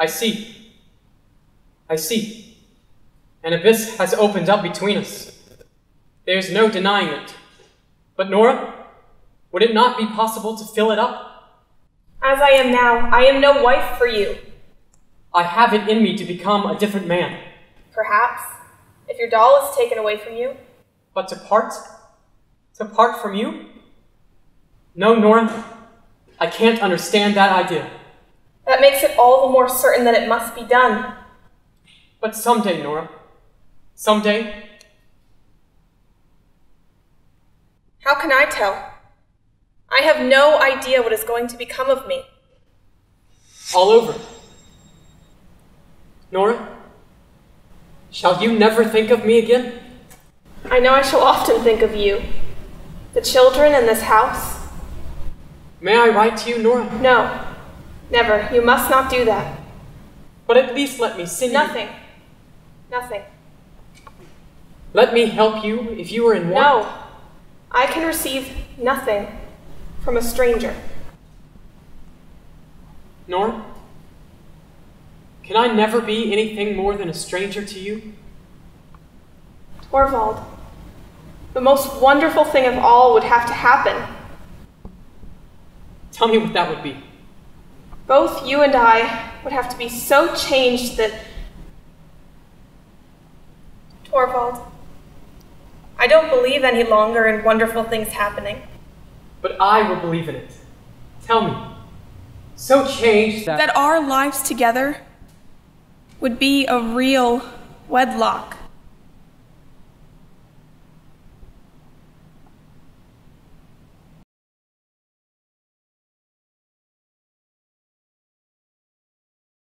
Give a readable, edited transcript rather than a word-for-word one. I see. An abyss has opened up between us. There is no denying it. But Nora, would it not be possible to fill it up? As I am now, I am no wife for you. I have it in me to become a different man. Perhaps, if your doll is taken away from you. But to part from you? No, Nora, I can't understand that idea. That makes it all the more certain that it must be done. But someday, Nora, someday. How can I tell? I have no idea what is going to become of me. All over. Nora, shall you never think of me again? I know I shall often think of you, the children and this house. May I write to you, Nora? No, never. You must not do that. But at least let me send you— Nothing. Let me help you if you are in want. No, I can receive nothing from a stranger. Nora, can I never be anything more than a stranger to you? Torvald, the most wonderful thing of all would have to happen. Tell me what that would be. Both you and I would have to be so changed that... Torvald, I don't believe any longer in wonderful things happening. But I will believe in it. Tell me. So changed that our lives together would be a real wedlock.